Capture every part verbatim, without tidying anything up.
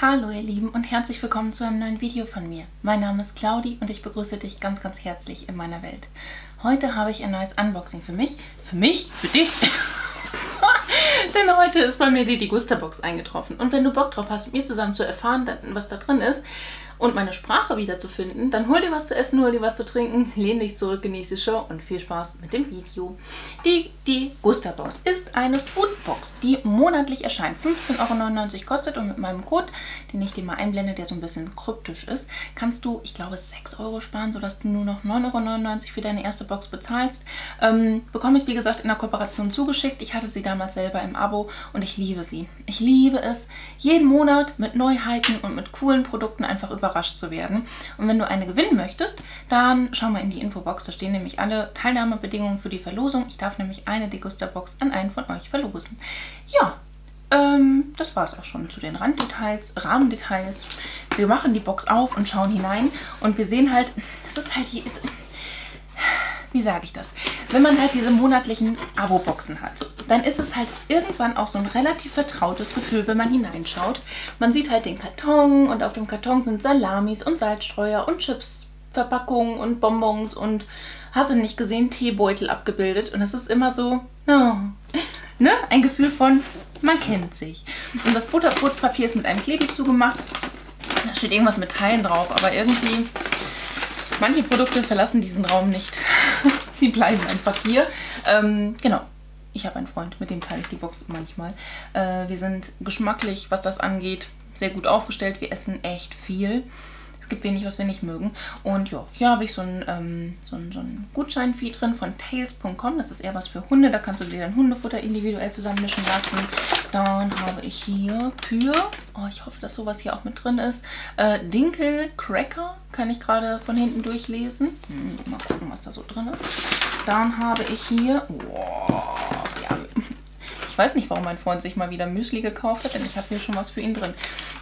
Hallo ihr Lieben und herzlich willkommen zu einem neuen Video von mir. Mein Name ist Claudi und ich begrüße dich ganz ganz herzlich in meiner Welt. Heute habe ich ein neues Unboxing für mich, für mich, für dich, denn heute ist bei mir die Degustabox eingetroffen. Und wenn du Bock drauf hast, mit mir zusammen zu erfahren, was da drin ist und meine Sprache wiederzufinden, dann hol dir was zu essen, hol dir was zu trinken, lehn dich zurück, genieße die Show und viel Spaß mit dem Video. Die Degustabox ist eine Foodbox, die monatlich erscheint. fünfzehn Euro neunundneunzig kostet und mit meinem Code, den ich dir mal einblende, der so ein bisschen kryptisch ist, kannst du, ich glaube, sechs Euro sparen, sodass du nur noch neun Euro neunundneunzig für deine erste Box bezahlst. Ähm, bekomme ich, wie gesagt, in der Kooperation zugeschickt. Ich hatte sie damals selber im Abo und ich liebe sie. Ich liebe es, jeden Monat mit Neuheiten und mit coolen Produkten einfach über überrascht zu werden. Und wenn du eine gewinnen möchtest, dann schau mal in die Infobox. Da stehen nämlich alle Teilnahmebedingungen für die Verlosung. Ich darf nämlich eine Degustabox an einen von euch verlosen. Ja, ähm, das war es auch schon zu den Randdetails, Rahmendetails. Wir machen die Box auf und schauen hinein und wir sehen halt, es ist halt hier... Es, wie sage ich das? Wenn man halt diese monatlichen Abo-Boxen hat, dann ist es halt irgendwann auch so ein relativ vertrautes Gefühl, wenn man hineinschaut. Man sieht halt den Karton und auf dem Karton sind Salamis und Salzstreuer und Chipsverpackungen und Bonbons und hast du nicht gesehen, Teebeutel abgebildet. Und das ist immer so, oh, ne? Ein Gefühl von, man kennt sich. Und das Butterbrotpapier ist mit einem Klebi zugemacht. Da steht irgendwas mit Teilen drauf, aber irgendwie... Manche Produkte verlassen diesen Raum nicht. Sie bleiben einfach hier. Ähm, genau. Ich habe einen Freund, mit dem teile ich die Box manchmal. Äh, wir sind geschmacklich, was das angeht, sehr gut aufgestellt. Wir essen echt viel. Es gibt wenig, was wir nicht mögen. Und ja, hier habe ich so einen ähm, so ein, so ein Gutschein-Feed drin von Tails punkt com. Das ist eher was für Hunde. Da kannst du dir dann Hundefutter individuell zusammenmischen lassen. Dann habe ich hier Pür. Oh, ich hoffe, dass sowas hier auch mit drin ist. Äh, Dinkel Cracker kann ich gerade von hinten durchlesen. Hm, mal gucken, was da so drin ist. Dann habe ich hier... Wow, ja, ich weiß nicht, warum mein Freund sich mal wieder Müsli gekauft hat, denn ich habe hier schon was für ihn drin.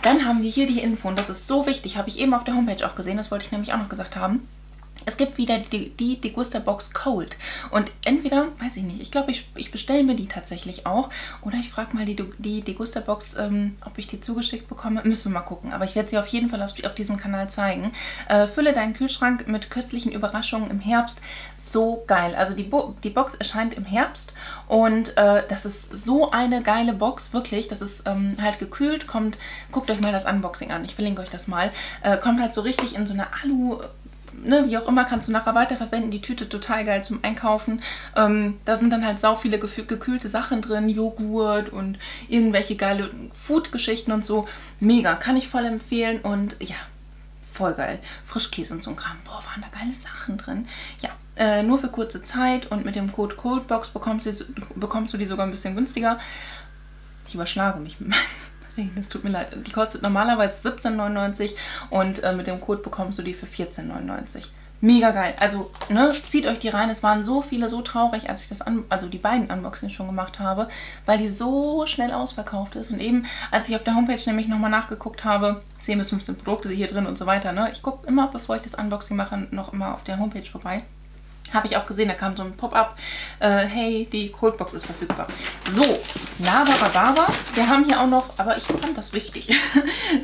Dann haben wir hier die Info und das ist so wichtig, habe ich eben auf der Homepage auch gesehen, das wollte ich nämlich auch noch gesagt haben. Es gibt wieder die, die Degustabox Cold und entweder, weiß ich nicht, ich glaube, ich, ich bestelle mir die tatsächlich auch oder ich frage mal die, die Degustabox, ähm, ob ich die zugeschickt bekomme. Müssen wir mal gucken, aber ich werde sie auf jeden Fall auf, auf diesem Kanal zeigen. Äh, fülle deinen Kühlschrank mit köstlichen Überraschungen im Herbst. So geil. Also die, Bo die Box erscheint im Herbst und äh, das ist so eine geile Box, wirklich. Das ist ähm, halt gekühlt, kommt, guckt euch mal das Unboxing an, ich verlinke euch das mal. Äh, kommt halt so richtig in so eine Alu... Ne, wie auch immer, kannst du nachher weiterverwenden. Die Tüte total geil zum Einkaufen. Ähm, da sind dann halt sau viele gekühlte Sachen drin. Joghurt und irgendwelche geile Food-Geschichten und so. Mega, kann ich voll empfehlen. Und ja, voll geil. Frischkäse und so ein Kram. Boah, waren da geile Sachen drin. Ja, äh, nur für kurze Zeit. Und mit dem Code COLDBOX bekommst du, bekommst du die sogar ein bisschen günstiger. Ich überschlage mich mit meinem... Das tut mir leid. Die kostet normalerweise siebzehn Euro neunundneunzig und äh, mit dem Code bekommst du die für vierzehn Euro neunundneunzig. Mega geil. Also, ne, zieht euch die rein. Es waren so viele so traurig, als ich das an, also die beiden Unboxings schon gemacht habe, weil die so schnell ausverkauft ist. Und eben, als ich auf der Homepage nämlich nochmal nachgeguckt habe, zehn bis fünfzehn Produkte hier drin und so weiter, ne, ich gucke immer, bevor ich das Unboxing mache, noch immer auf der Homepage vorbei. Habe ich auch gesehen, da kam so ein Pop-up, äh, hey, die Coldbox ist verfügbar. So, Labarababa, wir haben hier auch noch, aber ich fand das wichtig,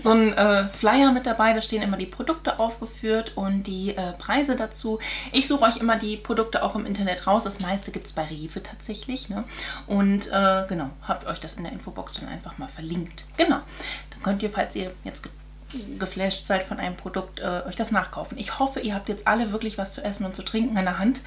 so ein äh, Flyer mit dabei, da stehen immer die Produkte aufgeführt und die äh, Preise dazu. Ich suche euch immer die Produkte auch im Internet raus, das meiste gibt es bei Rewe tatsächlich, ne? Und äh, genau, habt euch das in der Infobox dann einfach mal verlinkt. Genau, dann könnt ihr, falls ihr jetzt geflasht seid von einem Produkt, äh, euch das nachkaufen. Ich hoffe, ihr habt jetzt alle wirklich was zu essen und zu trinken in der Hand,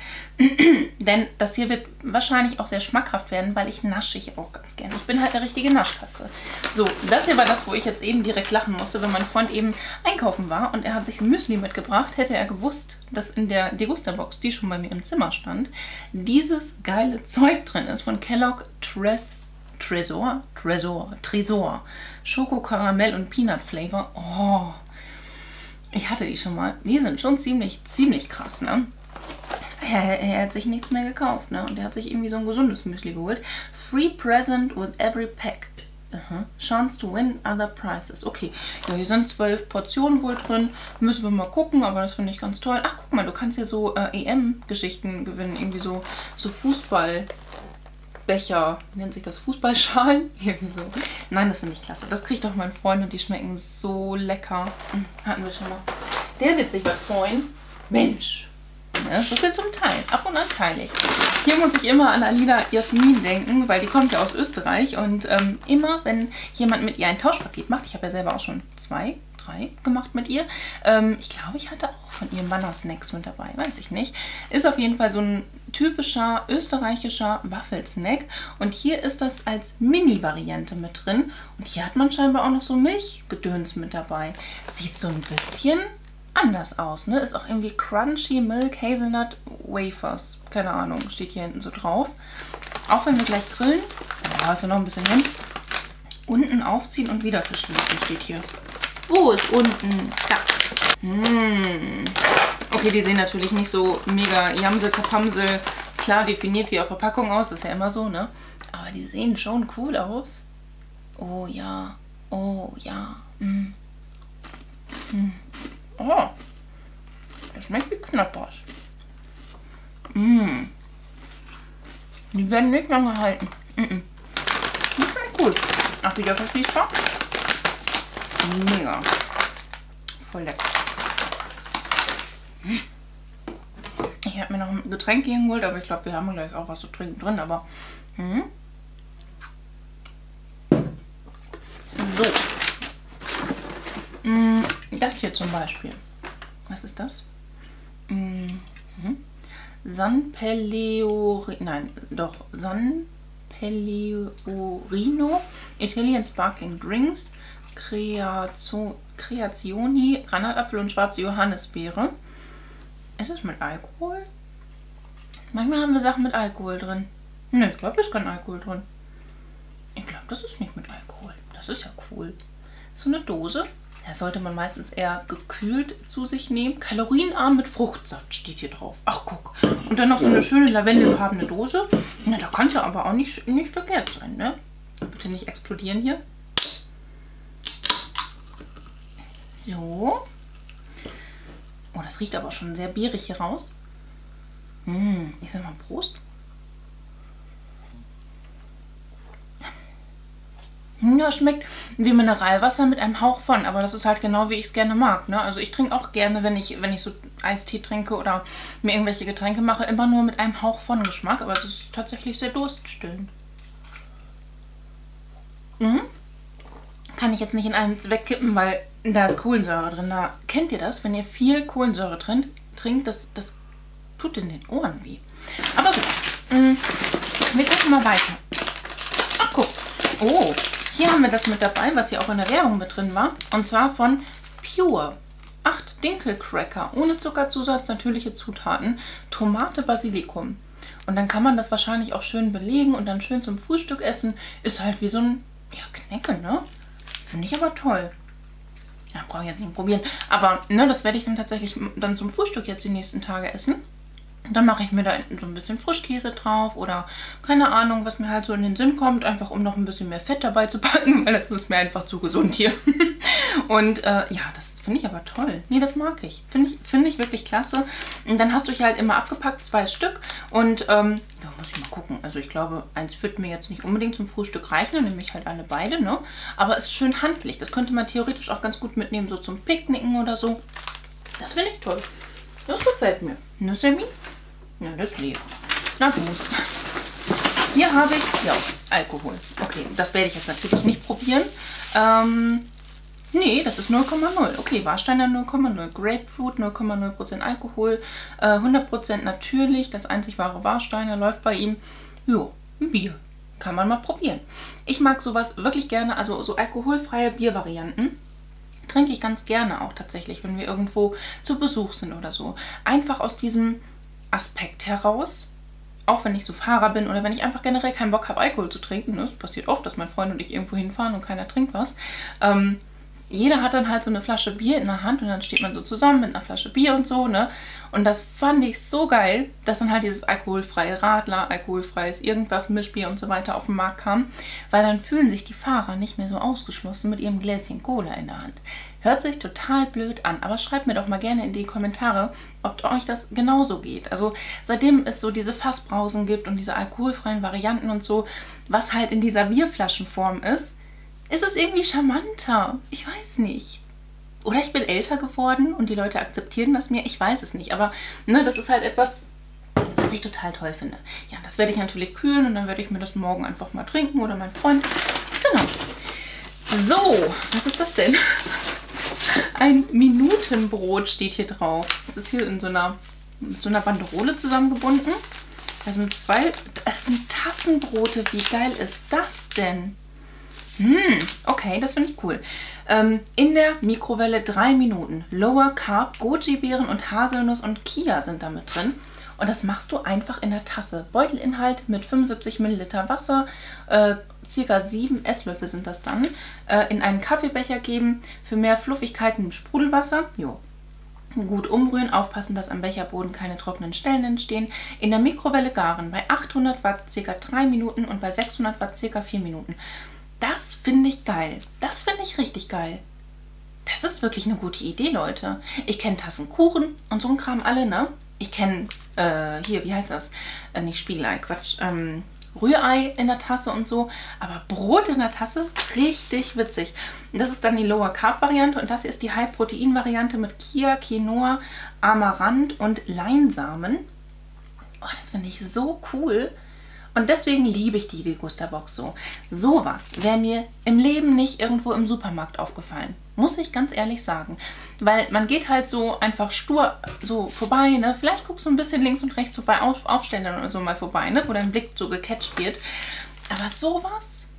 denn das hier wird wahrscheinlich auch sehr schmackhaft werden, weil ich nasche ich auch ganz gerne. Ich bin halt eine richtige Naschkatze. So, das hier war das, wo ich jetzt eben direkt lachen musste, weil mein Freund eben einkaufen war und er hat sich ein Müsli mitgebracht. Hätte er gewusst, dass in der Degustabox, die schon bei mir im Zimmer stand, dieses geile Zeug drin ist von Kellogg's Tresor. Tresor, Tresor, Tresor, Schoko, Karamell und Peanut Flavor. Oh, ich hatte die schon mal. Die sind schon ziemlich, ziemlich krass, ne? Er, er hat sich nichts mehr gekauft, ne? Und er hat sich irgendwie so ein gesundes Müsli geholt. Free present with every pack. Aha. Chance to win other prizes. Okay, ja, hier sind zwölf Portionen wohl drin. Müssen wir mal gucken, aber das finde ich ganz toll. Ach, guck mal, du kannst hier so äh, E M-Geschichten gewinnen. Irgendwie so, so Fußball. Becher, wie nennt sich das, Fußballschalen? Irgendwie so. Nein, das finde ich klasse. Das kriegt auch mein Freund und die schmecken so lecker. Hm, hatten wir schon mal. Der wird sich was freuen. Mensch, ja, so viel zum Teilen. Ab und an teile ich. Hier muss ich immer an Alina Jasmin denken, weil die kommt ja aus Österreich. Und ähm, immer, wenn jemand mit ihr ein Tauschpaket macht, ich habe ja selber auch schon zwei, drei gemacht mit ihr. Ähm, ich glaube, ich hatte auch von ihr Manner Snacks mit dabei, weiß ich nicht. Ist auf jeden Fall so ein typischer österreichischer Waffelsnack. Und hier ist das als Mini-Variante mit drin. Und hier hat man scheinbar auch noch so Milchgedöns mit dabei. Sieht so ein bisschen anders aus, ne? Ist auch irgendwie Crunchy Milk Hazelnut Wafers. Keine Ahnung, steht hier hinten so drauf. Auch wenn wir gleich grillen, da ist ja noch ein bisschen hin, unten aufziehen und wieder verschließen, steht hier. Wo ist unten? Da. Mmh. Okay, die sehen natürlich nicht so mega Jamsel-Kapamsel klar definiert wie auf Verpackung aus. Das ist ja immer so, ne? Aber die sehen schon cool aus. Oh ja. Oh ja. Mmh. Mmh. Oh, das schmeckt wie Knoppers. Mm. Die werden nicht lange halten. Mm -mm. Das schmeckt gut. Auch wieder verschließbar. Mega. Voll lecker. Ich habe mir noch ein Getränk hier geholt, aber ich glaube, wir haben gleich auch was zu trinken drin. Aber mm. So. Mm. Das hier zum Beispiel. Was ist das? Mhm. Sanpellegrino. Nein, doch. Sanpellegrino Italian Sparkling Drinks. Creazioni, Granatapfel und schwarze Johannisbeere. Ist es mit Alkohol? Manchmal haben wir Sachen mit Alkohol drin. Ne, ich glaube, da ist kein Alkohol drin. Ich glaube, das ist nicht mit Alkohol. Das ist ja cool. So eine Dose. Das sollte man meistens eher gekühlt zu sich nehmen. Kalorienarm mit Fruchtsaft steht hier drauf. Ach, guck. Und dann noch so eine schöne lavendelfarbene Dose. Na, da kann ja aber auch nicht, nicht verkehrt sein, ne? Bitte nicht explodieren hier. So. Oh, das riecht aber schon sehr bierig hier raus. Hm, ich sag mal Prost. Ja, schmeckt wie Mineralwasser mit einem Hauch von, aber das ist halt genau, wie ich es gerne mag. Ne? Also ich trinke auch gerne, wenn ich, wenn ich so Eistee trinke oder mir irgendwelche Getränke mache, immer nur mit einem Hauch von Geschmack, aber es ist tatsächlich sehr durststillend. Mhm. Kann ich jetzt nicht in einem wegkippen, weil da ist Kohlensäure drin. Da kennt ihr das, wenn ihr viel Kohlensäure trinkt, trinkt das, das tut in den Ohren weh. Aber gut, mhm. Wir gucken mal weiter. Ach, guck. Oh. Hier haben wir das mit dabei, was hier auch in der Werbung mit drin war. Und zwar von Pür. Acht Dinkelcracker, ohne Zuckerzusatz, natürliche Zutaten, Tomate, Basilikum. Und dann kann man das wahrscheinlich auch schön belegen und dann schön zum Frühstück essen. Ist halt wie so ein, ja, Knäcke, ne? Finde ich aber toll. Ja, brauche ich jetzt nicht probieren. Aber, ne, das werde ich dann tatsächlich dann zum Frühstück jetzt die nächsten Tage essen. Dann mache ich mir da so ein bisschen Frischkäse drauf oder keine Ahnung, was mir halt so in den Sinn kommt. Einfach, um noch ein bisschen mehr Fett dabei zu packen, weil das ist mir einfach zu gesund hier. Und äh, ja, das finde ich aber toll. Nee, das mag ich. Finde ich, find ich wirklich klasse. Und dann hast du hier halt immer abgepackt, zwei Stück. Und ähm, ja, muss ich mal gucken. Also ich glaube, eins wird mir jetzt nicht unbedingt zum Frühstück reichen. Dann nehme ich halt alle beide, ne? Aber es ist schön handlich. Das könnte man theoretisch auch ganz gut mitnehmen, so zum Picknicken oder so. Das finde ich toll. Das gefällt mir. Ne, Sammy? Na, ja, das lebt. Na gut. Hier habe ich, ja, Alkohol. Okay, das werde ich jetzt natürlich nicht probieren. Ähm, nee, das ist null Komma null. Okay, Warsteiner null Komma null, Grapefruit null Komma null Prozent Alkohol, äh, hundert Prozent natürlich, das einzig wahre Warsteiner läuft bei ihm. Jo, ein Bier. Kann man mal probieren. Ich mag sowas wirklich gerne, also so alkoholfreie Biervarianten. Trinke ich ganz gerne auch tatsächlich, wenn wir irgendwo zu Besuch sind oder so. Einfach aus diesem Aspekt heraus, auch wenn ich so Fahrer bin oder wenn ich einfach generell keinen Bock habe, Alkohol zu trinken, ne? Das passiert oft, dass mein Freund und ich irgendwo hinfahren und keiner trinkt was, ähm, jeder hat dann halt so eine Flasche Bier in der Hand und dann steht man so zusammen mit einer Flasche Bier und so, ne? Und das fand ich so geil, dass dann halt dieses alkoholfreie Radler, alkoholfreies irgendwas, Mischbier und so weiter auf den Markt kam, weil dann fühlen sich die Fahrer nicht mehr so ausgeschlossen mit ihrem Gläschen Cola in der Hand. Hört sich total blöd an, aber schreibt mir doch mal gerne in die Kommentare, ob euch das genauso geht. Also seitdem es so diese Fassbrausen gibt und diese alkoholfreien Varianten und so, was halt in dieser Bierflaschenform ist, ist es irgendwie charmanter. Ich weiß nicht. Oder ich bin älter geworden und die Leute akzeptieren das mehr. Ich weiß es nicht. Aber ne, das ist halt etwas, was ich total toll finde. Ja, das werde ich natürlich kühlen und dann werde ich mir das morgen einfach mal trinken oder mein Freund. Genau. So, was ist das denn? Ein Minutenbrot steht hier drauf. Das ist hier in so einer, mit so einer Banderole zusammengebunden. Da sind zwei, das sind Tassenbrote. Wie geil ist das denn? Hm, okay, das finde ich cool. Ähm, in der Mikrowelle drei Minuten. Lower Carb, Goji-Beeren und Haselnuss und Chia sind da mit drin. Und das machst du einfach in der Tasse. Beutelinhalt mit fünfundsiebzig Milliliter Wasser, äh, circa sieben Esslöffel sind das dann, äh, in einen Kaffeebecher geben. Für mehr Fluffigkeit in Sprudelwasser. Jo. Gut umrühren, aufpassen, dass am Becherboden keine trockenen Stellen entstehen. In der Mikrowelle garen. Bei achthundert Watt circa drei Minuten und bei sechshundert Watt circa vier Minuten. Das finde ich geil. Das finde ich richtig geil. Das ist wirklich eine gute Idee, Leute. Ich kenne Tassenkuchen und so ein Kram alle, ne? Ich kenne, äh, hier, wie heißt das? Äh, nicht Spiegelei, Quatsch. Ähm, Rührei in der Tasse und so. Aber Brot in der Tasse, richtig witzig. Das ist dann die Lower-Carb-Variante und das hier ist die High-Protein-Variante mit Chia, Quinoa, Amaranth und Leinsamen. Oh, das finde ich so cool. Und deswegen liebe ich die Degustabox so. Sowas wäre mir im Leben nicht irgendwo im Supermarkt aufgefallen. Muss ich ganz ehrlich sagen. Weil man geht halt so einfach stur so vorbei, ne? Vielleicht guckst du ein bisschen links und rechts vorbei, auf Aufstellern oder so mal vorbei, ne? Wo dein Blick so gecatcht wird. Aber sowas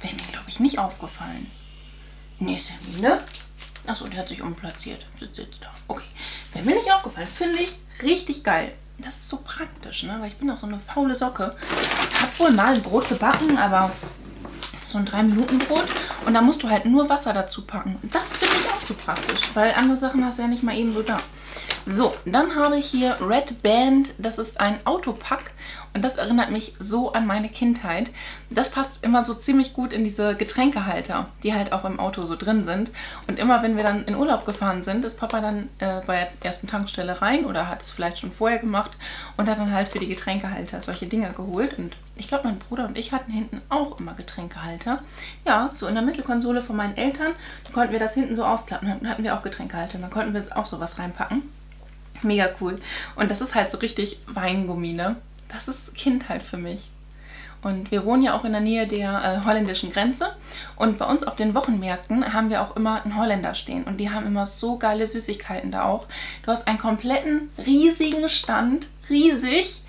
wäre mir, glaube ich, nicht aufgefallen. Nee, Semine. Achso, der hat sich umplatziert. Sitzt jetzt da. Okay. Wäre mir nicht aufgefallen. Finde ich richtig geil. Das ist so praktisch, ne? Weil ich bin auch so eine faule Socke. Ich habe wohl mal ein Brot gebacken, aber so ein drei Minuten Brot. Und da musst du halt nur Wasser dazu packen. Das finde ich auch so praktisch, weil andere Sachen hast du ja nicht mal eben so da. So, dann habe ich hier Red Band. Das ist ein Autopack. Und das erinnert mich so an meine Kindheit. Das passt immer so ziemlich gut in diese Getränkehalter, die halt auch im Auto so drin sind. Und immer, wenn wir dann in Urlaub gefahren sind, ist Papa dann äh, bei der ersten Tankstelle rein oder hat es vielleicht schon vorher gemacht und hat dann halt für die Getränkehalter solche Dinger geholt. Und ich glaube, mein Bruder und ich hatten hinten auch immer Getränkehalter. Ja, so in der Mittelkonsole von meinen Eltern konnten wir das hinten so ausklappen. Dann hatten wir auch Getränkehalter. Dann konnten wir jetzt auch sowas reinpacken. Mega cool. Und das ist halt so richtig Weingummi, ne? Das ist Kindheit für mich. Und wir wohnen ja auch in der Nähe der äh, holländischen Grenze. Und bei uns auf den Wochenmärkten haben wir auch immer einen Holländer stehen. Und die haben immer so geile Süßigkeiten da auch. Du hast einen kompletten, riesigen Stand, riesig,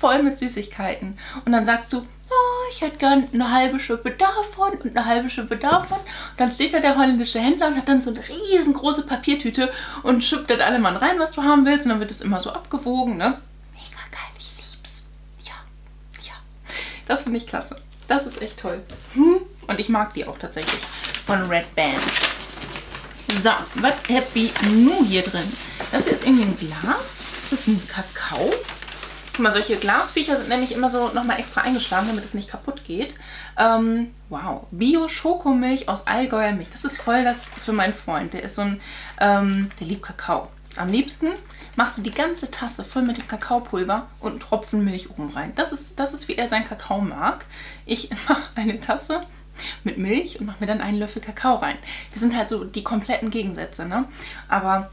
voll mit Süßigkeiten. Und dann sagst du, oh, ich hätte gern eine halbe Schippe davon und eine halbe Schippe davon. Und dann steht da der holländische Händler und hat dann so eine riesengroße Papiertüte und schüppt dann alle mal rein, was du haben willst. Und dann wird es immer so abgewogen, ne? Das finde ich klasse. Das ist echt toll. Hm? Und ich mag die auch tatsächlich von Red Band. So, was Happy New hier drin? Das hier ist irgendwie ein Glas. Das ist ein Kakao. Guck mal, solche Glasviecher sind nämlich immer so nochmal extra eingeschlagen, damit es nicht kaputt geht. Ähm, wow. Bio-Schokomilch aus Allgäuer Milch. Das ist voll das für meinen Freund. Der ist so ein, ähm, der liebt Kakao. Am liebsten machst du die ganze Tasse voll mit dem Kakaopulver und einen Tropfen Milch oben rein. Das ist, das ist wie er seinen Kakao mag. Ich mache eine Tasse mit Milch und mache mir dann einen Löffel Kakao rein. Das sind halt so die kompletten Gegensätze, ne? Aber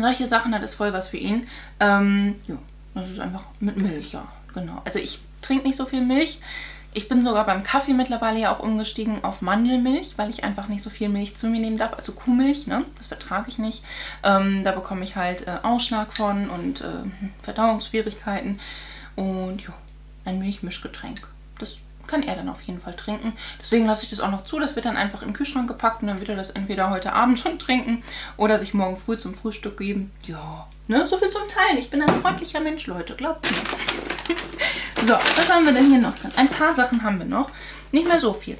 solche Sachen, das ist voll was für ihn. Ähm, ja, das ist einfach mit Milch, ja, genau. Also ich trinke nicht so viel Milch. Ich bin sogar beim Kaffee mittlerweile ja auch umgestiegen auf Mandelmilch, weil ich einfach nicht so viel Milch zu mir nehmen darf. Also Kuhmilch, ne? Das vertrage ich nicht. Ähm, da bekomme ich halt äh, Ausschlag von und äh, Verdauungsschwierigkeiten. Und ja, ein Milchmischgetränk. Das kann er dann auf jeden Fall trinken. Deswegen lasse ich das auch noch zu. Das wird dann einfach in den Kühlschrank gepackt und dann wird er das entweder heute Abend schon trinken oder sich morgen früh zum Frühstück geben. Ja, ne? So viel zum Teilen. Ich bin ein freundlicher Mensch, Leute. Glaubt mir. So, was haben wir denn hier noch drin? Ein paar Sachen haben wir noch. Nicht mehr so viel.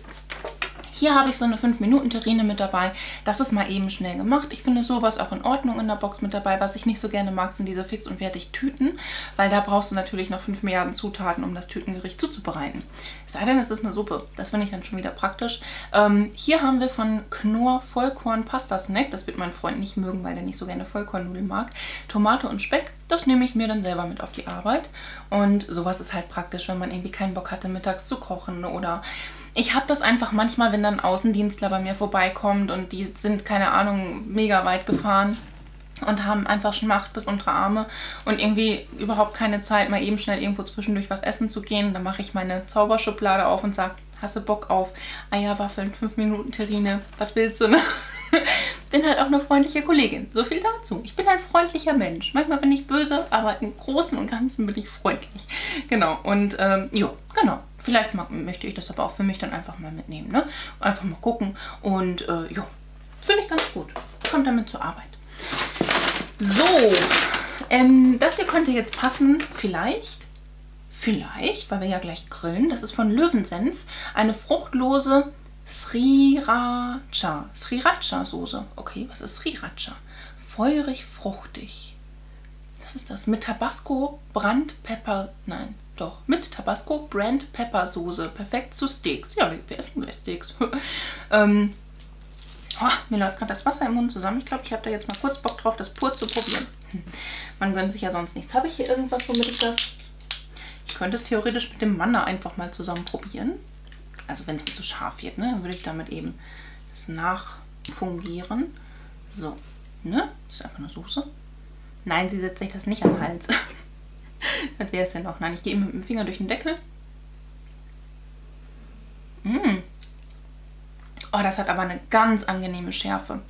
Hier habe ich so eine fünf Minuten Terrine mit dabei. Das ist mal eben schnell gemacht. Ich finde sowas auch in Ordnung in der Box mit dabei. Was ich nicht so gerne mag, sind diese fix und fertig Tüten, weil da brauchst du natürlich noch fünf Milliarden Zutaten, um das Tütengericht zuzubereiten. Es sei denn, es ist eine Suppe. Das finde ich dann schon wieder praktisch. Ähm, hier haben wir von Knorr Vollkorn Pasta Snack. Das wird mein Freund nicht mögen, weil er nicht so gerne Vollkornnudeln mag. Tomate und Speck. Das nehme ich mir dann selber mit auf die Arbeit. Und sowas ist halt praktisch, wenn man irgendwie keinen Bock hatte, mittags zu kochen oder... Ich habe das einfach manchmal, wenn dann ein Außendienstler bei mir vorbeikommt und die sind, keine Ahnung, mega weit gefahren und haben einfach schon Macht bis untere Arme und irgendwie überhaupt keine Zeit, mal eben schnell irgendwo zwischendurch was essen zu gehen. Dann mache ich meine Zauberschublade auf und sage, hast du Bock auf Eierwaffeln, fünf Minuten Terrine, was willst du, ne? Bin halt auch eine freundliche Kollegin. So viel dazu. Ich bin ein freundlicher Mensch. Manchmal bin ich böse, aber im Großen und Ganzen bin ich freundlich. Genau. Und ähm, jo, genau. Vielleicht mag, möchte ich das aber auch für mich dann einfach mal mitnehmen, ne? Einfach mal gucken. Und äh, jo, finde ich ganz gut. Kommt damit zur Arbeit. So, ähm, das hier könnte jetzt passen. Vielleicht. Vielleicht, weil wir ja gleich grillen. Das ist von Löwensenf. Eine fruchtlose Sriracha. Sriracha-Soße. Okay, was ist Sriracha? Feurig, fruchtig. Was ist das? Mit Tabasco, Brand, Pepper... Nein, doch. Mit Tabasco, Brand, Pepper Soße. Perfekt zu Steaks. Ja, wir essen gleich Steaks. ähm, oh, mir läuft gerade das Wasser im Mund zusammen. Ich glaube, ich habe da jetzt mal kurz Bock drauf, das pur zu probieren. Man gönnt sich ja sonst nichts. Habe ich hier irgendwas, womit ich das... Ich könnte es theoretisch mit dem Manner einfach mal zusammen probieren. Also wenn es zu scharf wird, ne, dann würde ich damit eben das nachfungieren. So, ne? Das ist einfach eine Soße. Nein, sie setzt sich das nicht am Hals. Das wäre es ja noch. Nein, ich gehe eben mit dem Finger durch den Deckel. Mm. Oh, das hat aber eine ganz angenehme Schärfe.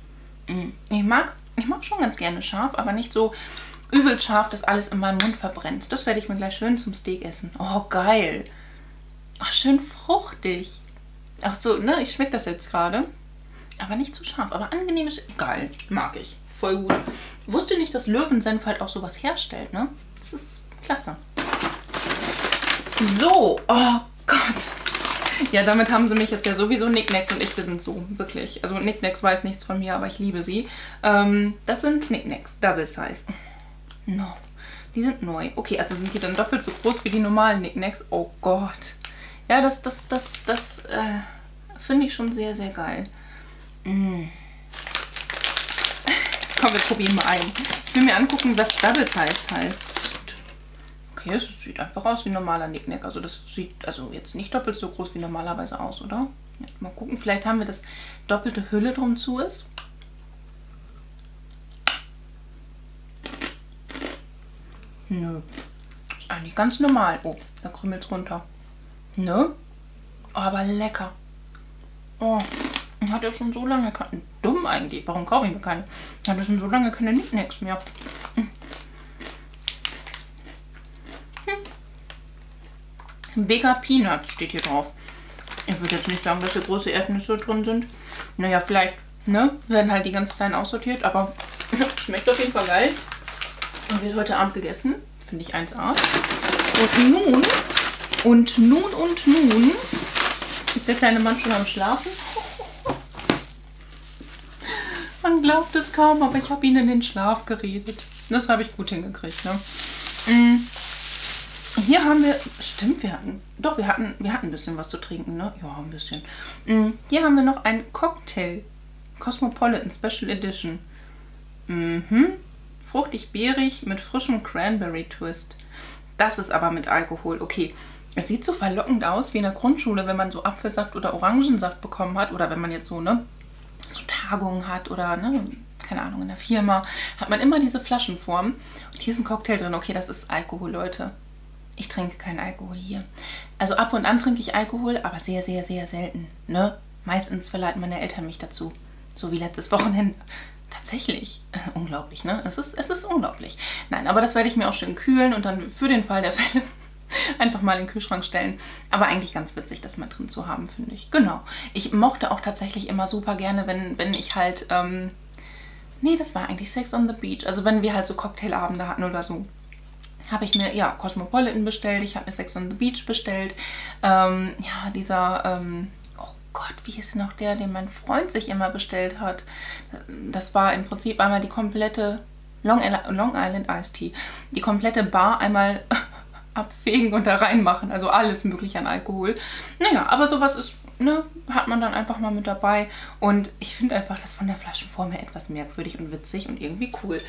Mm. Ich mag, ich mag schon ganz gerne scharf, aber nicht so übel scharf, dass alles in meinem Mund verbrennt. Das werde ich mir gleich schön zum Steak essen. Oh, geil! Ach, schön fruchtig. Ach so, ne? Ich schmecke das jetzt gerade. Aber nicht zu scharf. Aber angenehm ist... Geil. Mag ich. Voll gut. Wusste nicht, dass Löwensenf halt auch sowas herstellt, ne? Das ist klasse. So. Oh Gott. Ja, damit haben sie mich jetzt ja sowieso. Nicknacks und ich, wir sind so. Wirklich. Also Nicknacks weiß nichts von mir, aber ich liebe sie. Ähm, das sind Nicknacks. Double Size. No. Die sind neu. Okay, also sind die dann doppelt so groß wie die normalen Nicknacks. Oh Gott. Ja, das, das, das, das äh, finde ich schon sehr, sehr geil. Mm. Komm, wir probieren mal ein. Ich will mir angucken, was Double Size heißt. Okay, es sieht einfach aus wie ein normaler Nicknack. Also das sieht also jetzt nicht doppelt so groß wie normalerweise aus, oder? Ja, mal gucken, vielleicht haben wir das doppelte Hülle drum zu ist. Nö. Ist eigentlich ganz normal. Oh, da krümmelt es runter. Ne? Oh, aber lecker. Oh, ich hatte schon so lange keine... Dumm eigentlich. Warum kaufe ich mir keine? Ich hatte schon so lange keine Nicknacks mehr. Hm. Hm. Vega Peanuts steht hier drauf. Ich würde jetzt nicht sagen, dass hier große Erdnüsse drin sind. Naja, vielleicht, ne? Werden halt die ganz kleinen aussortiert, aber schmeckt auf jeden Fall geil. Und wird heute Abend gegessen. Finde ich eins A. Und nun... Und nun und nun ist der kleine Mann schon am Schlafen. Man glaubt es kaum, aber ich habe ihn in den Schlaf geredet. Das habe ich gut hingekriegt, ne? Hier haben wir, stimmt, wir hatten, doch, wir hatten, wir hatten ein bisschen was zu trinken, ne? Ja, ein bisschen. Hier haben wir noch einen Cocktail. Cosmopolitan Special Edition. Mhm. Fruchtig-beerig mit frischem Cranberry-Twist. Das ist aber mit Alkohol. Okay. Es sieht so verlockend aus wie in der Grundschule, wenn man so Apfelsaft oder Orangensaft bekommen hat oder wenn man jetzt so, ne, so Tagungen hat oder, ne, keine Ahnung, in der Firma, hat man immer diese Flaschenform. Und hier ist ein Cocktail drin. Okay, das ist Alkohol, Leute. Ich trinke keinen Alkohol hier. Also ab und an trinke ich Alkohol, aber sehr, sehr, sehr selten, ne? Meistens verleiten meine Eltern mich dazu. So wie letztes Wochenende. Tatsächlich. Äh, unglaublich, ne? Es ist, es ist unglaublich. Nein, aber das werde ich mir auch schön kühlen und dann für den Fall der Fälle einfach mal in den Kühlschrank stellen. Aber eigentlich ganz witzig, das mal drin zu haben, finde ich. Genau. Ich mochte auch tatsächlich immer super gerne, wenn, wenn ich halt... Ähm, nee, das war eigentlich Sex on the Beach. Also wenn wir halt so Cocktailabende hatten oder so, habe ich mir, ja, Cosmopolitan bestellt. Ich habe mir Sex on the Beach bestellt. Ähm, ja, dieser... Ähm, Gott, wie ist denn noch der, den mein Freund sich immer bestellt hat? Das war im Prinzip einmal die komplette Long Island Iced Tea. Die komplette Bar einmal abfegen und da reinmachen. Also alles mögliche an Alkohol. Naja, aber sowas ist, ne, hat man dann einfach mal mit dabei. Und ich finde einfach das von der Flaschenform her etwas merkwürdig und witzig und irgendwie cool.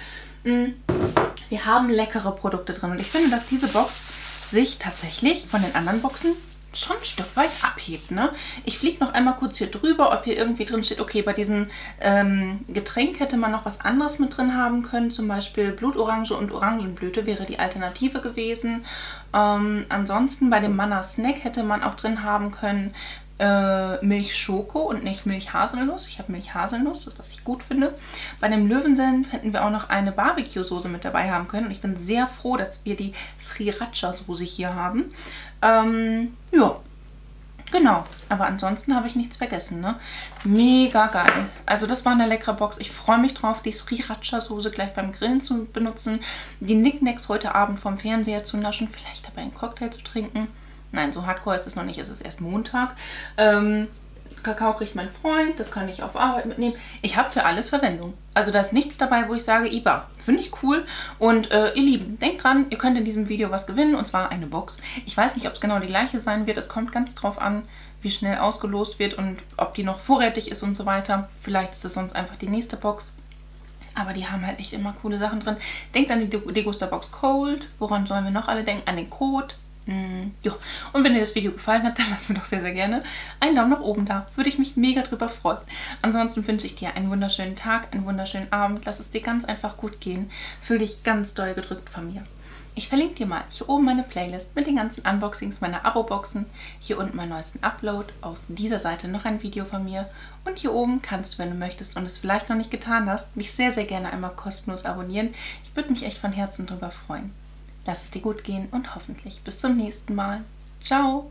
Wir haben leckere Produkte drin. Und ich finde, dass diese Box sich tatsächlich von den anderen Boxen schon ein Stück weit abhebt, ne? Ich fliege noch einmal kurz hier drüber, ob hier irgendwie drin steht, okay, bei diesem ähm, Getränk hätte man noch was anderes mit drin haben können, zum Beispiel Blutorange und Orangenblüte wäre die Alternative gewesen. Ähm, ansonsten bei dem Manner Snack hätte man auch drin haben können äh, Milchschoko und nicht Milchhaselnuss. Ich habe Milchhaselnuss, das was ich gut finde. Bei dem Löwensenf hätten wir auch noch eine Barbecue-Soße mit dabei haben können und ich bin sehr froh, dass wir die Sriracha-Soße hier haben. Ähm, ja, genau. Aber ansonsten habe ich nichts vergessen, ne? Mega geil. Also das war eine leckere Box. Ich freue mich drauf, die Sriracha-Soße gleich beim Grillen zu benutzen, die Nicknacks heute Abend vom Fernseher zu naschen, vielleicht dabei einen Cocktail zu trinken. Nein, so hardcore ist es noch nicht. Es ist erst Montag. Ähm, Kakao kriegt mein Freund. Das kann ich auf Arbeit mitnehmen. Ich habe für alles Verwendung. Also da ist nichts dabei, wo ich sage, I B A. Finde ich cool. Und äh, ihr Lieben, denkt dran, ihr könnt in diesem Video was gewinnen. Und zwar eine Box. Ich weiß nicht, ob es genau die gleiche sein wird. Es kommt ganz drauf an, wie schnell ausgelost wird und ob die noch vorrätig ist und so weiter. Vielleicht ist es sonst einfach die nächste Box. Aber die haben halt echt immer coole Sachen drin. Denkt an die Degustabox Cold. Woran sollen wir noch alle denken? An den Code. Ja. Und wenn dir das Video gefallen hat, dann lass mir doch sehr, sehr gerne einen Daumen nach oben da. Würde ich mich mega drüber freuen. Ansonsten wünsche ich dir einen wunderschönen Tag, einen wunderschönen Abend. Lass es dir ganz einfach gut gehen. Fühl dich ganz doll gedrückt von mir. Ich verlinke dir mal hier oben meine Playlist mit den ganzen Unboxings meiner Abo-Boxen. Hier unten meinen neuesten Upload. Auf dieser Seite noch ein Video von mir. Und hier oben kannst du, wenn du möchtest und es vielleicht noch nicht getan hast, mich sehr, sehr gerne einmal kostenlos abonnieren. Ich würde mich echt von Herzen drüber freuen. Lass es dir gut gehen und hoffentlich bis zum nächsten Mal. Ciao!